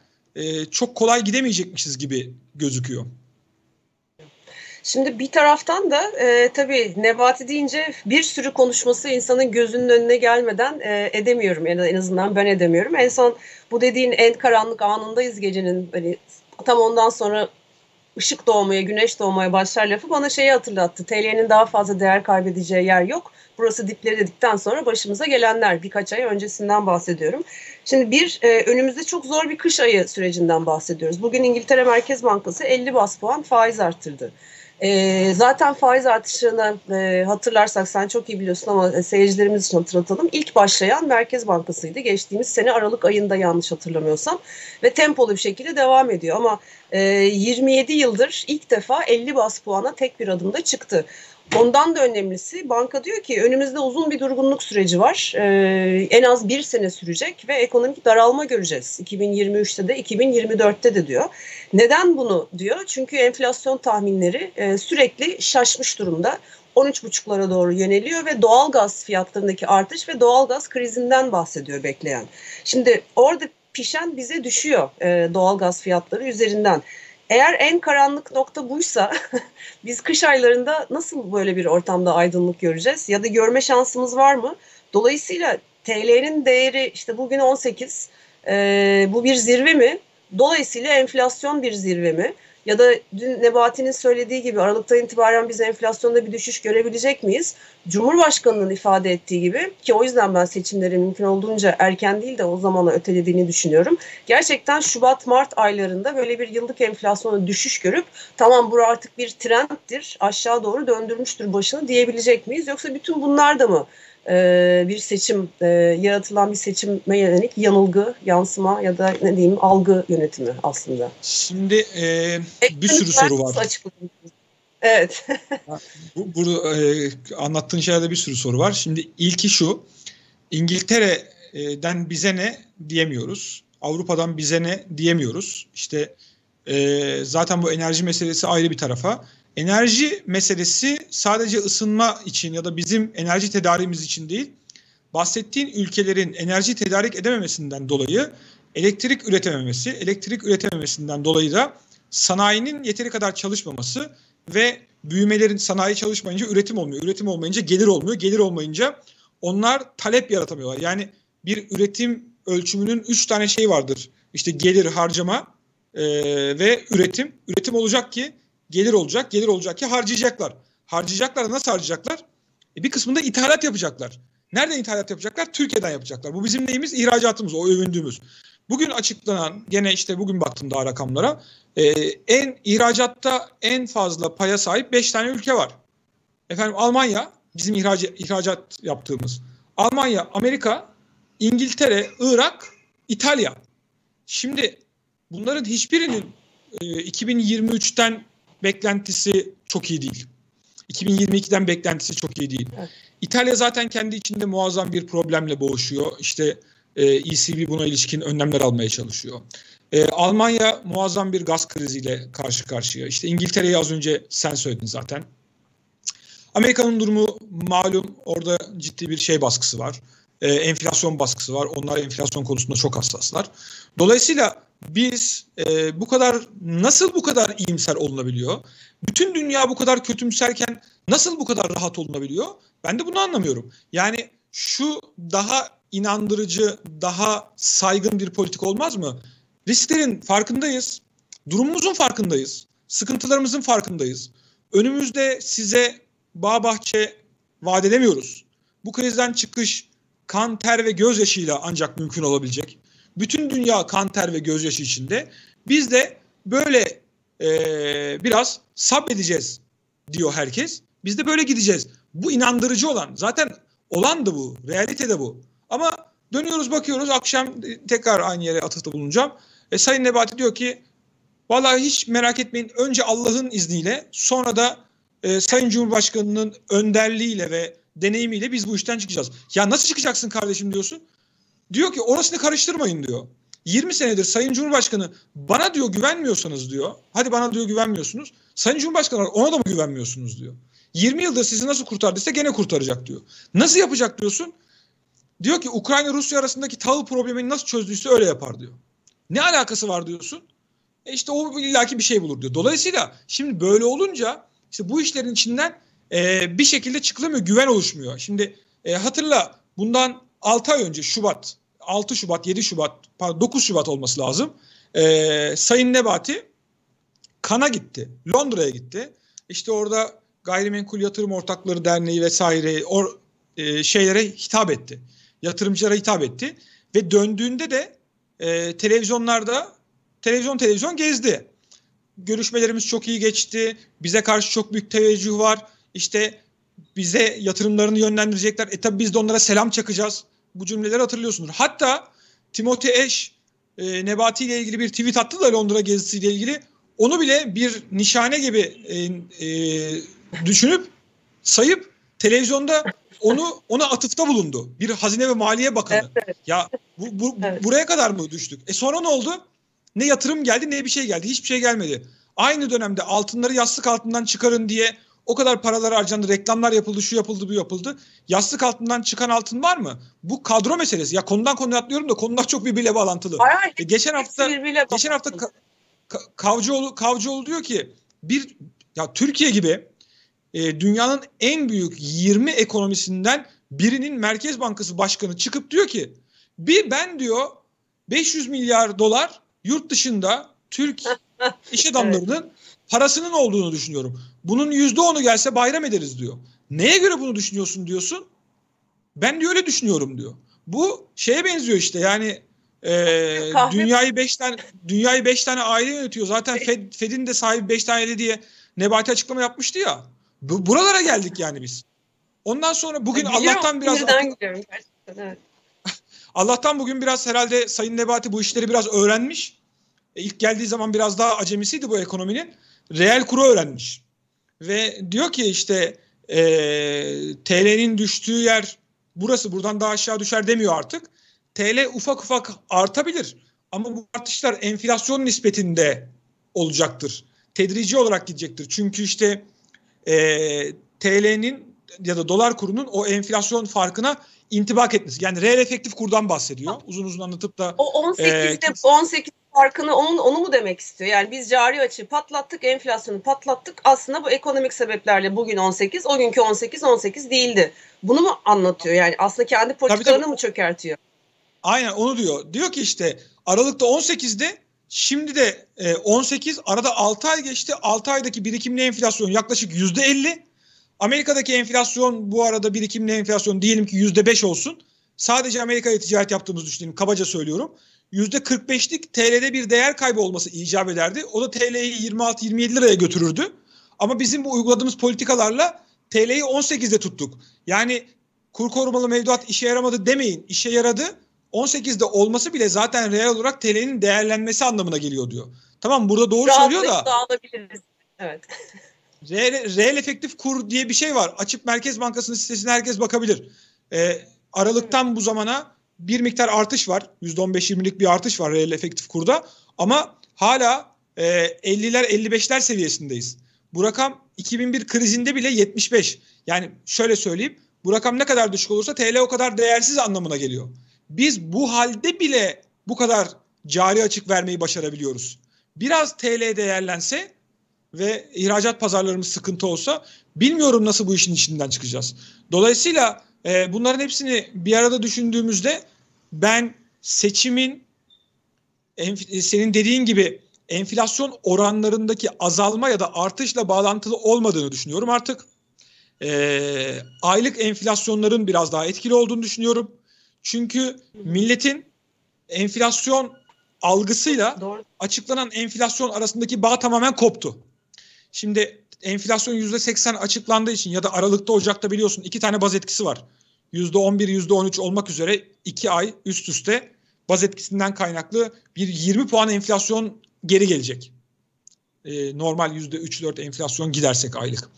çok kolay gidemeyecekmişiz gibi gözüküyor. Şimdi bir taraftan da tabii Nebati deyince bir sürü konuşması insanın gözünün önüne gelmeden edemiyorum. Yani en azından ben edemiyorum. En son bu dediğin en karanlık anındayız gecenin. Hani, tam ondan sonra ışık doğmaya, güneş doğmaya başlar lafı bana şeyi hatırlattı. TL'nin daha fazla değer kaybedeceği yer yok. Burası dipleri dedikten sonra başımıza gelenler, birkaç ay öncesinden bahsediyorum. Şimdi önümüzde çok zor bir kış ayı sürecinden bahsediyoruz. Bugün İngiltere Merkez Bankası 50 bas puan faiz arttırdı. Zaten faiz artışını hatırlarsak sen çok iyi biliyorsun ama seyircilerimiz için hatırlatalım. İlk başlayan Merkez Bankası'ydı. Geçtiğimiz sene Aralık ayında yanlış hatırlamıyorsam ve tempolu bir şekilde devam ediyor. Ama 27 yıldır ilk defa 50 bas puana tek bir adımda çıktı. Ondan da önemlisi banka diyor ki önümüzde uzun bir durgunluk süreci var. En az bir sene sürecek ve ekonomik daralma göreceğiz. 2023'te de 2024'te de diyor. Neden bunu diyor? Çünkü enflasyon tahminleri sürekli şaşmış durumda. 13,5'lara doğru yöneliyor ve doğalgaz fiyatlarındaki artış ve doğalgaz krizinden bahsediyor bekleyen. Şimdi orada pişen bize düşüyor doğalgaz fiyatları üzerinden. Eğer en karanlık nokta buysa biz kış aylarında nasıl böyle bir ortamda aydınlık göreceğiz ya da görme şansımız var mı? Dolayısıyla TL'nin değeri işte bugün 18, bu bir zirve mi? Dolayısıyla enflasyon bir zirve mi? Ya da dün Nebati'nin söylediği gibi Aralık'tan itibaren biz enflasyonda bir düşüş görebilecek miyiz? Cumhurbaşkanı'nın ifade ettiği gibi ki o yüzden ben seçimleri mümkün olduğunca erken değil de o zamana ötelediğini düşünüyorum. Gerçekten Şubat-Mart aylarında böyle bir yıllık enflasyona düşüş görüp tamam bu artık bir trenddir, aşağı doğru döndürmüştür başını diyebilecek miyiz? Yoksa bütün bunlar da mı bir seçim, yaratılan bir seçime yönelik yanılgı, yansıma ya da ne diyeyim algı yönetimi aslında? Şimdi bir sürü soru var. Evet. Burada anlattığın şeylerde bir sürü soru var. Şimdi ilki şu, İngiltere'den bize ne diyemiyoruz, Avrupa'dan bize ne diyemiyoruz. İşte zaten bu enerji meselesi ayrı bir tarafa. Enerji meselesi sadece ısınma için ya da bizim enerji tedariğimiz için değil, bahsettiğin ülkelerin enerji tedarik edememesinden dolayı elektrik üretememesi, elektrik üretememesinden dolayı da sanayinin yeteri kadar çalışmaması ve büyümelerin, sanayi çalışmayınca üretim olmuyor, üretim olmayınca gelir olmuyor, gelir olmayınca onlar talep yaratamıyorlar. Yani bir üretim ölçümünün 3 tane şeyi vardır, işte gelir, harcama ve üretim. Üretim olacak ki gelir olacak, gelir olacak ki harcayacaklar. Harcayacaklar, nasıl harcayacaklar? Bir kısmında ithalat yapacaklar. Nereden ithalat yapacaklar? Türkiye'den yapacaklar. Bu bizim neyimiz? İhracatımız, o övündüğümüz. Bugün açıklanan, gene işte bugün baktım daha rakamlara, ihracatta en fazla paya sahip 5 tane ülke var. Efendim Almanya, bizim ihracat yaptığımız. Almanya, Amerika, İngiltere, Irak, İtalya. Şimdi bunların hiçbirinin 2023'ten beklentisi çok iyi değil. 2022'den beklentisi çok iyi değil. Evet. İtalya zaten kendi içinde muazzam bir problemle boğuşuyor. İşte ECB buna ilişkin önlemler almaya çalışıyor. Almanya muazzam bir gaz kriziyle karşı karşıya. İşte İngiltere'yi az önce sen söyledin zaten. Amerika'nın durumu malum, orada ciddi bir baskısı var. Enflasyon baskısı var. Onlar enflasyon konusunda çok hassaslar. Dolayısıyla biz nasıl bu kadar iyimser olunabiliyor? Bütün dünya bu kadar kötümserken nasıl bu kadar rahat olunabiliyor? Ben de bunu anlamıyorum. Yani şu daha inandırıcı, daha saygın bir politika olmaz mı? Risklerin farkındayız, durumumuzun farkındayız, sıkıntılarımızın farkındayız. Önümüzde size bağ bahçe vaat edemiyoruz. Bu krizden çıkış kan, ter ve gözyaşıyla ancak mümkün olabilecek. Bütün dünya kan, ter ve gözyaşı içinde. Biz de böyle biraz sabredeceğiz diyor herkes. Biz de böyle gideceğiz. Bu inandırıcı olan. Zaten olan da bu. Realite de bu. Ama dönüyoruz bakıyoruz. Akşam tekrar aynı yere atıfta bulunacağım. Sayın Nebati diyor ki vallahi hiç merak etmeyin. Önce Allah'ın izniyle sonra da Sayın Cumhurbaşkanı'nın önderliğiyle ve deneyimiyle biz bu işten çıkacağız. Ya nasıl çıkacaksın kardeşim diyorsun. Diyor ki orasını karıştırmayın diyor. 20 senedir Sayın Cumhurbaşkanı bana diyor güvenmiyorsanız diyor. Hadi bana diyor güvenmiyorsunuz. Sayın Cumhurbaşkanı ona da mı güvenmiyorsunuz diyor. 20 yıldır sizi nasıl kurtardıysa gene kurtaracak diyor. Nasıl yapacak diyorsun. Diyor ki Ukrayna-Rusya arasındaki tahıl problemini nasıl çözdüyse öyle yapar diyor. Ne alakası var diyorsun. İşte o illaki bir şey bulur diyor. Dolayısıyla şimdi böyle olunca işte bu işlerin içinden bir şekilde çıkılamıyor, güven oluşmuyor. Şimdi hatırla bundan 6 ay önce 9 Şubat olması lazım. Sayın Nebati Kana gitti, Londra'ya gitti. İşte orada Gayrimenkul Yatırım Ortakları Derneği vesaire şeylere hitap etti. Yatırımcılara hitap etti. Ve döndüğünde de televizyonlarda televizyon gezdi. Görüşmelerimiz çok iyi geçti. Bize karşı çok büyük teveccüh var. İşte bize yatırımlarını yönlendirecekler. Tabi biz de onlara selam çakacağız. Bu cümleleri hatırlıyorsunuz. Hatta Timothy Ash Nebati ile ilgili bir tweet attı da Londra gezisiyle ilgili. Onu bile bir nişane gibi düşünüp sayıp televizyonda ona atıfta bulundu. Bir Hazine ve Maliye Bakanı. Evet. Ya buraya kadar mı düştük? Sonra ne oldu? Ne yatırım geldi ne bir şey geldi. Hiçbir şey gelmedi. Aynı dönemde altınları yastık altından çıkarın diye o kadar paralar harcandı. Reklamlar yapıldı, şu yapıldı, bu yapıldı. Yastık altından çıkan altın var mı? Bu kadro meselesi. Ya konudan konuya atlıyorum da konular çok birbiriyle bağlantılı. Geçen hafta Kavcıoğlu diyor ki Türkiye gibi dünyanın en büyük 20 ekonomisinden birinin Merkez Bankası Başkanı çıkıp diyor ki ben 500 milyar dolar yurt dışında Türk iş adamlarının parasının olduğunu düşünüyorum. Bunun %10'u gelse bayram ederiz diyor. Neye göre bunu düşünüyorsun diyorsun. Ben diyor öyle düşünüyorum diyor. Bu şeye benziyor işte yani dünyayı beş tane aile yönetiyor. Zaten Fed'in de sahibi 5 tane diye Nebati açıklama yapmıştı ya. Buralara geldik yani biz. Ondan sonra bugün Allah'tan bugün biraz herhalde Sayın Nebati bu işleri biraz öğrenmiş. İlk geldiği zaman biraz daha acemisiydi bu ekonominin. Reel kuru öğrenmiş. Ve diyor ki işte TL'nin düştüğü yer burası, buradan daha aşağı düşer demiyor artık. TL ufak ufak artabilir. Ama bu artışlar enflasyon nispetinde olacaktır. Tedrici olarak gidecektir. Çünkü işte TL'nin ya da dolar kurunun o enflasyon farkına intibak etmesi. Yani reel efektif kurdan bahsediyor. Uzun uzun anlatıp da. O 18 farkını onu mu demek istiyor? Yani biz cari açığı patlattık, enflasyonu patlattık. Aslında bu ekonomik sebeplerle bugün 18, o günkü 18 değildi. Bunu mu anlatıyor? Yani aslında kendi politikalarını mı çökertiyor? Aynen onu diyor. Diyor ki işte Aralık'ta 18'de şimdi de 18, arada 6 ay geçti. 6 aydaki birikimli enflasyon yaklaşık %50. Amerika'daki enflasyon bu arada birikimli enflasyon diyelim ki %5 olsun. Sadece Amerika'ya ticaret yaptığımızı düşünelim. Kabaca söylüyorum. %45'lik TL'de bir değer kaybı olması icap ederdi. O da TL'yi 26-27 liraya götürürdü. Ama bizim bu uyguladığımız politikalarla TL'yi 18'de tuttuk. Yani kur korumalı mevduat işe yaramadı demeyin. İşe yaradı. 18'de olması bile zaten reel olarak TL'nin değerlenmesi anlamına geliyor diyor. Tamam burada doğru söylüyor da. Evet. Reel efektif kur diye bir şey var. Açıp Merkez Bankası'nın sitesine herkes bakabilir. Aralıktan bu zamana bir miktar artış var. %15-20'lik bir artış var reel efektif kurda. Ama hala 50'ler 55'ler seviyesindeyiz. Bu rakam 2001 krizinde bile 75. Yani şöyle söyleyeyim. Bu rakam ne kadar düşük olursa TL o kadar değersiz anlamına geliyor. Biz bu halde bile bu kadar cari açık vermeyi başarabiliyoruz. Biraz TL değerlense ve ihracat pazarlarımız sıkıntı olsa bilmiyorum nasıl bu işin içinden çıkacağız. Dolayısıyla bunların hepsini bir arada düşündüğümüzde ben seçimin senin dediğin gibi enflasyon oranlarındaki azalma ya da artışla bağlantılı olmadığını düşünüyorum artık. Aylık enflasyonların biraz daha etkili olduğunu düşünüyorum. Çünkü milletin enflasyon algısıyla açıklanan enflasyon arasındaki bağ tamamen koptu. Şimdi enflasyon %80 açıklandığı için ya da Aralık'ta, Ocak'ta biliyorsun 2 tane baz etkisi var. %11, %13 olmak üzere 2 ay üst üste baz etkisinden kaynaklı bir 20 puan enflasyon geri gelecek. Normal %3-4 enflasyon gidersek aylık.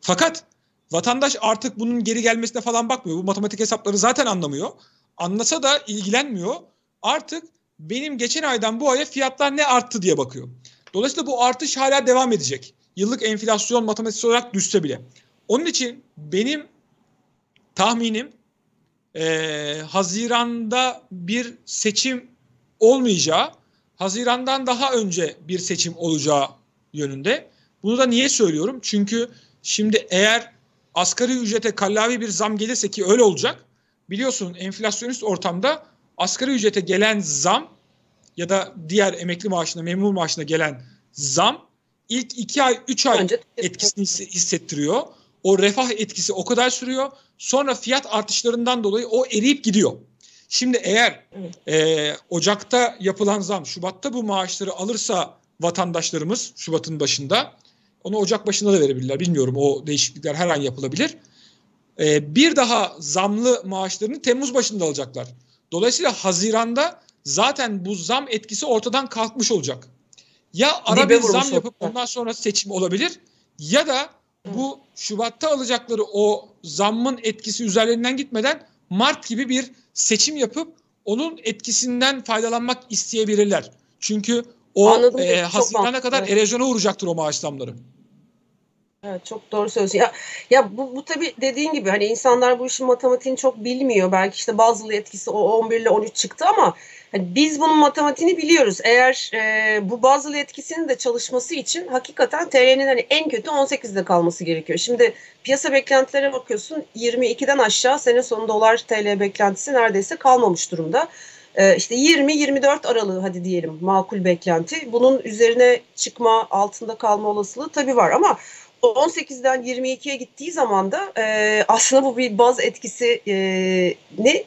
Fakat vatandaş artık bunun geri gelmesine falan bakmıyor. Bu matematik hesapları zaten anlamıyor. Anlasa da ilgilenmiyor. Artık benim geçen aydan bu aya fiyatlar ne arttı diye bakıyor. Dolayısıyla bu artış hala devam edecek. Yıllık enflasyon matematiksel olarak düşse bile. Onun için benim tahminim Haziran'da bir seçim olmayacağı, Haziran'dan daha önce bir seçim olacağı yönünde. Bunu da niye söylüyorum? Çünkü şimdi eğer asgari ücrete kallavi bir zam gelirse, ki öyle olacak, biliyorsun enflasyonist ortamda asgari ücrete gelen zam ya da diğer emekli maaşına, memur maaşına gelen zam ilk 2 ay, 3 ay etkisini hissettiriyor. O refah etkisi o kadar sürüyor. Sonra fiyat artışlarından dolayı o eriyip gidiyor. Şimdi eğer Ocak'ta yapılan zam Şubat'ta bu maaşları alırsa vatandaşlarımız, Şubat'ın başında, onu Ocak başında da verebilirler, bilmiyorum, o değişiklikler her an yapılabilir. Bir daha zamlı maaşlarını Temmuz başında alacaklar. Dolayısıyla Haziran'da zaten bu zam etkisi ortadan kalkmış olacak. Ya ara bir zam yapıp ondan sonra seçim olabilir, ya da bu Şubat'ta alacakları o zammın etkisi üzerlerinden gitmeden Mart gibi bir seçim yapıp onun etkisinden faydalanmak isteyebilirler. Çünkü o Haziran'a kadar erozyona uğrayacaktır o maaş zamları. Evet, çok doğru söylüyorsun. Ya bu tabii dediğin gibi hani insanlar bu işin matematiğini çok bilmiyor. Belki işte bazılı etkisi o 11 ile 13 çıktı ama hani biz bunun matematiğini biliyoruz. Eğer bu bazılı etkisinin de çalışması için hakikaten TL'nin hani en kötü 18'de kalması gerekiyor. Şimdi piyasa beklentilerine bakıyorsun, 22'den aşağı sene sonu dolar TL beklentisi neredeyse kalmamış durumda. İşte 20-24 aralığı hadi diyelim makul beklenti. Bunun üzerine çıkma, altında kalma olasılığı tabii var ama 18'den 22'ye gittiği zaman da aslında bu bir baz etkisi ne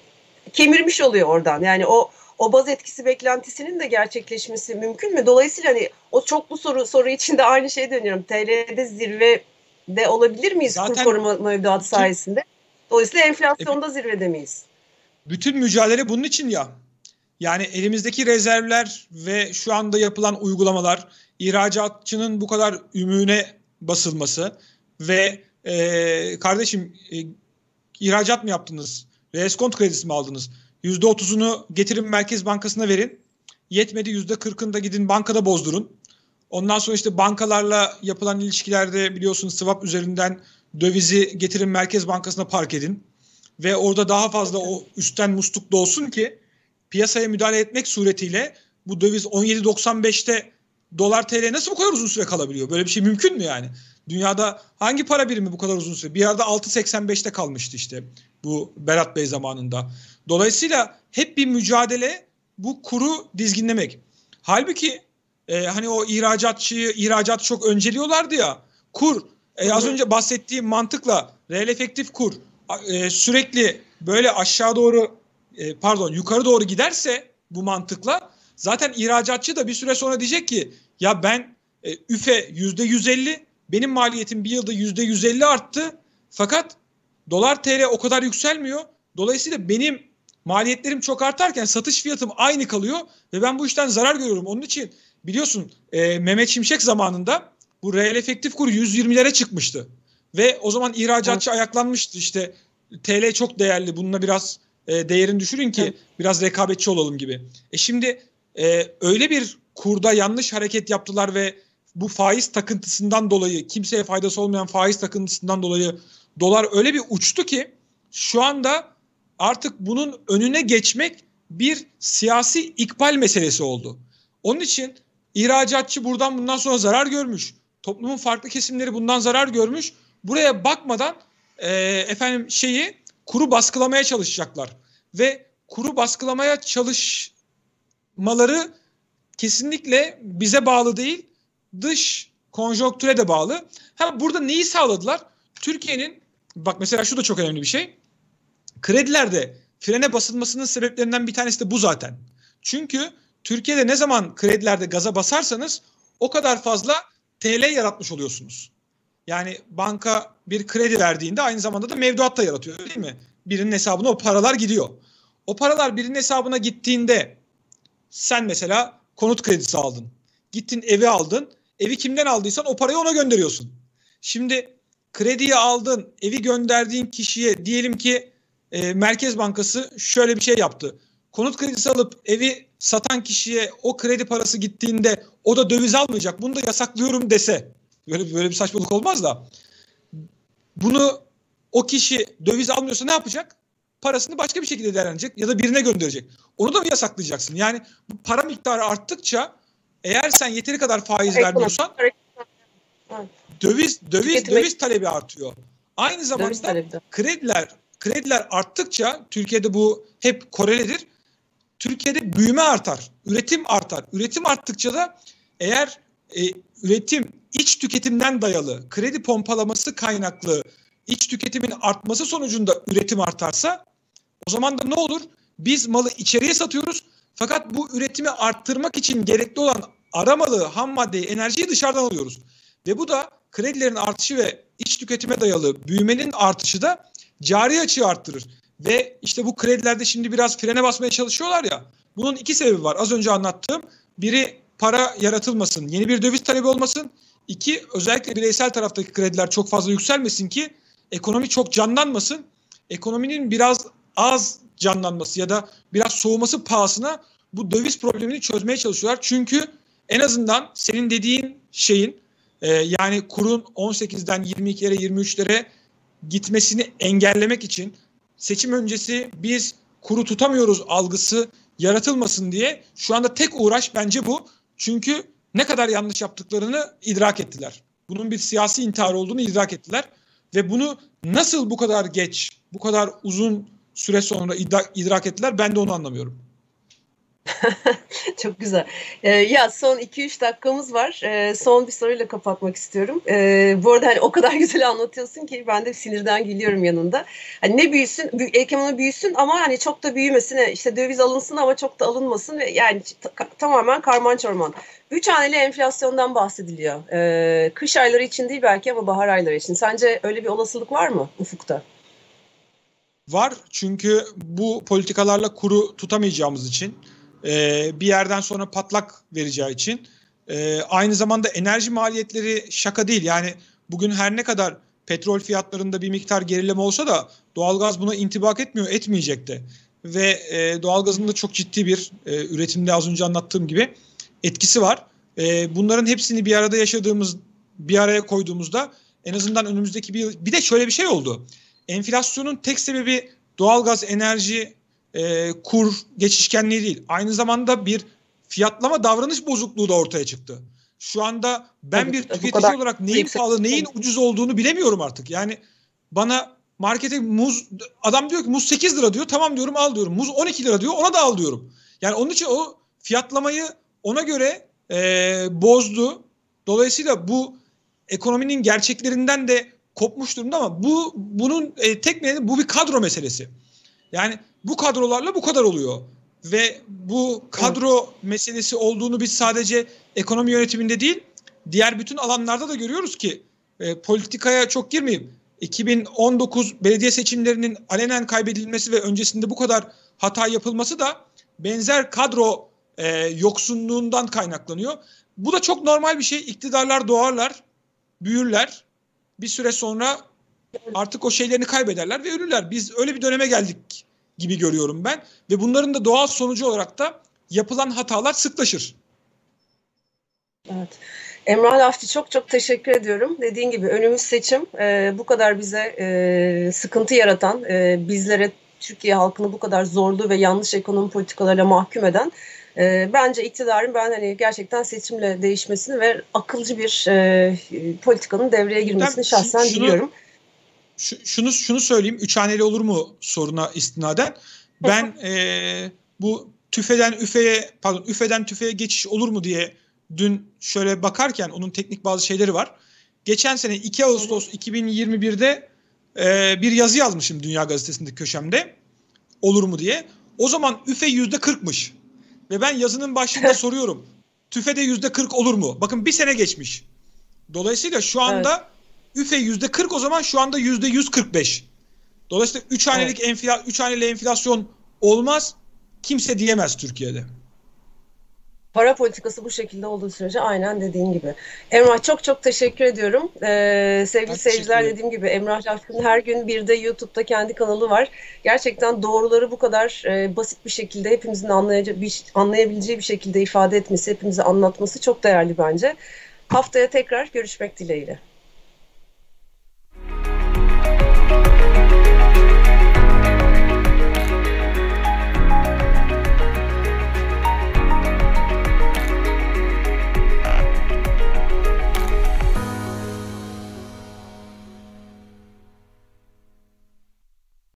kemirmiş oluyor oradan. Yani o baz etkisi beklentisinin de gerçekleşmesi mümkün mü? Dolayısıyla hani o çoklu soru içinde aynı şeye dönüyorum. TL'de zirvede olabilir miyiz zaten kur koruma mevduatı sayesinde? Dolayısıyla enflasyonda zirvede miyiz? Bütün mücadele bunun için ya. Yani elimizdeki rezervler ve şu anda yapılan uygulamalar, ihracatçının bu kadar ümüğüne basılması ve kardeşim ihracat mı yaptınız? Reskont kredisi mi aldınız? %30'unu getirin Merkez Bankası'na verin. Yetmedi %40'ını da gidin bankada bozdurun. Ondan sonra işte bankalarla yapılan ilişkilerde biliyorsunuz swap üzerinden dövizi getirin Merkez Bankası'na park edin. Ve orada daha fazla o üstten musluk dolsun ki piyasaya müdahale etmek suretiyle bu döviz 17.95'te dolar TL nasıl bu kadar uzun süre kalabiliyor? Böyle bir şey mümkün mü yani? Dünyada hangi para birimi bu kadar uzun süre? Bir arada 6.85'te kalmıştı işte bu Berat Bey zamanında. Dolayısıyla hep bir mücadele bu kuru dizginlemek. Halbuki hani o ihracatçıyı, ihracatı çok önceliyorlardı ya. Kur az önce bahsettiğim mantıkla reel efektif kur sürekli böyle aşağı doğru yukarı doğru giderse bu mantıkla zaten ihracatçı da bir süre sonra diyecek ki ya ben üfe %150, benim maliyetim bir yılda %150 arttı fakat dolar TL o kadar yükselmiyor. Dolayısıyla benim maliyetlerim çok artarken satış fiyatım aynı kalıyor ve ben bu işten zarar görüyorum. Onun için biliyorsun Mehmet Şimşek zamanında bu reel efektif kur 120'lere çıkmıştı. Ve o zaman ihracatçı ayaklanmıştı, işte TL çok değerli, bununla biraz değerini düşürün ki biraz rekabetçi olalım gibi. Şimdi öyle bir kurda yanlış hareket yaptılar ve bu faiz takıntısından dolayı, kimseye faydası olmayan faiz takıntısından dolayı dolar öyle bir uçtu ki şu anda artık bunun önüne geçmek bir siyasi ikbal meselesi oldu. Onun için ihracatçı bundan sonra zarar görmüş. Toplumun farklı kesimleri bundan zarar görmüş. Buraya bakmadan kuru baskılamaya çalışacaklar. Ve kuru baskılamaya çalışmaları kesinlikle bize bağlı değil, dış konjonktüre de bağlı. Burada neyi sağladılar? Türkiye'nin, bak mesela şu da çok önemli bir şey. Kredilerde frene basılmasının sebeplerinden bir tanesi de bu zaten. Çünkü Türkiye'de ne zaman kredilerde gaza basarsanız o kadar fazla TL yaratmış oluyorsunuz. Yani banka bir kredi verdiğinde aynı zamanda da mevduat da yaratıyor, değil mi? Birinin hesabına o paralar gidiyor. O paralar birinin hesabına gittiğinde sen mesela konut kredisi aldın. Gittin evi aldın. Evi kimden aldıysan o parayı ona gönderiyorsun. Şimdi krediyi aldın, evi gönderdiğin kişiye diyelim ki Merkez Bankası şöyle bir şey yaptı. Konut kredisi alıp evi satan kişiye o kredi parası gittiğinde o da döviz almayacak. Bunu da yasaklıyorum dese, böyle bir saçmalık olmaz da, bunu o kişi döviz almıyorsa ne yapacak? Parasını başka bir şekilde değerlendirecek ya da birine gönderecek. Onu da mı yasaklayacaksın? Yani para miktarı arttıkça eğer sen yeteri kadar faiz vermiyorsan döviz talebi artıyor. Aynı zamanda krediler arttıkça Türkiye'de bu hep korelidir. Türkiye'de büyüme artar, üretim artar. Üretim arttıkça da eğer üretim iç tüketimden dayalı, kredi pompalaması kaynaklı iç tüketimin artması sonucunda üretim artarsa o zaman da ne olur? Biz malı içeriye satıyoruz fakat bu üretimi arttırmak için gerekli olan ara malı, ham maddeyi, enerjiyi dışarıdan alıyoruz. Ve bu da kredilerin artışı ve iç tüketime dayalı büyümenin artışı da cari açığı arttırır. Ve işte bu kredilerde şimdi biraz frene basmaya çalışıyorlar ya, bunun iki sebebi var. Az önce anlattığım, biri para yaratılmasın, yeni bir döviz talebi olmasın. İki, özellikle bireysel taraftaki krediler çok fazla yükselmesin ki ekonomi çok canlanmasın. Ekonominin biraz az canlanması ya da biraz soğuması pahasına bu döviz problemini çözmeye çalışıyorlar. Çünkü en azından senin dediğin şeyin, yani kurun 18'den 22'lere 23'lere gitmesini engellemek için seçim öncesi biz kuru tutamıyoruz algısı yaratılmasın diye şu anda tek uğraş bence bu. Çünkü ne kadar yanlış yaptıklarını idrak ettiler. Bunun bir siyasi intihar olduğunu idrak ettiler. Ve bunu nasıl bu kadar geç, bu kadar uzun süre sonra idrak ettiler, ben de onu anlamıyorum. Çok güzel. Ya son 2-3 dakikamız var. Son bir soruyla kapatmak istiyorum. Bu arada hani o kadar güzel anlatıyorsun ki ben de sinirden gülüyorum yanında. Hani ne büyüsün, ekonomi büyüsün ama hani çok da büyümesin. İşte döviz alınsın ama çok da alınmasın. Yani tamamen karman çorman. 3 haneli enflasyondan bahsediliyor. Kış ayları için değil belki ama bahar ayları için. Sence öyle bir olasılık var mı ufukta? Var, çünkü bu politikalarla kuru tutamayacağımız için. Bir yerden sonra patlak vereceği için. Aynı zamanda enerji maliyetleri şaka değil. Yani bugün her ne kadar petrol fiyatlarında bir miktar gerileme olsa da doğalgaz buna intibak etmiyor, etmeyecek de. Ve doğalgazın da çok ciddi bir üretimde az önce anlattığım gibi etkisi var. Bunların hepsini bir arada bir araya koyduğumuzda en azından önümüzdeki bir de şöyle bir şey oldu. Enflasyonun tek sebebi doğalgaz, enerji, kur geçişkenliği değil. Aynı zamanda bir fiyatlama davranış bozukluğu da ortaya çıktı. Şu anda ben bir tüketici olarak neyin pahalı, neyin ucuz olduğunu bilemiyorum artık. Yani bana markete adam diyor ki muz 8 lira diyor. Tamam diyorum, al diyorum. Muz 12 lira diyor. Ona da al diyorum. Yani onun için o fiyatlamayı ona göre bozdu. Dolayısıyla bu ekonominin gerçeklerinden de kopmuş durumda ama bunun tek nedeni bu bir kadro meselesi. Yani bu kadrolarla bu kadar oluyor ve bu kadro meselesi olduğunu biz sadece ekonomi yönetiminde değil, diğer bütün alanlarda da görüyoruz ki politikaya çok girmeyeyim. 2019 belediye seçimlerinin alenen kaybedilmesi ve öncesinde bu kadar hata yapılması da benzer kadro yoksunluğundan kaynaklanıyor. Bu da çok normal bir şey. İktidarlar doğarlar, büyürler, bir süre sonra artık o şeylerini kaybederler ve ölürler. Biz öyle bir döneme geldik gibi görüyorum ben. Ve bunların da doğal sonucu olarak da yapılan hatalar sıklaşır. Evet. Emrah Lafçı, çok çok teşekkür ediyorum. Dediğin gibi önümüz seçim. Bu kadar bize sıkıntı yaratan, bizlere, Türkiye halkını bu kadar zorlu ve yanlış ekonomi politikalarıyla mahkum eden, bence iktidarın hani gerçekten seçimle değişmesini ve akılcı bir politikanın devreye girmesini şahsen diliyorum. Şunu söyleyeyim, 3 haneli olur mu soruna istinaden. Ben bu üfeden tüfeğe geçiş olur mu diye dün şöyle bakarken onun teknik bazı şeyleri var. Geçen sene 2 Ağustos 2021'de bir yazı yazmışım Dünya Gazetesi'nde köşemde. olur mu diye. O zaman üfe %40'mış. Ve ben yazının başında soruyorum. Tüfede %40 olur mu? Bakın bir sene geçmiş. Dolayısıyla şu anda evet. üfe %40 o zaman şu anda %145. Dolayısıyla 3 hanelik evet. üç haneli enflasyon olmaz. Kimse diyemez Türkiye'de. Para politikası bu şekilde olduğu sürece aynen dediğin gibi. Emrah çok teşekkür ediyorum. Sevgili seyirciler, dediğim gibi Emrah Lafçı'nın her gün bir de YouTube'da kendi kanalı var. Gerçekten doğruları bu kadar basit bir şekilde hepimizin anlayabileceği bir şekilde ifade etmesi, hepimize anlatması çok değerli bence. Haftaya tekrar görüşmek dileğiyle.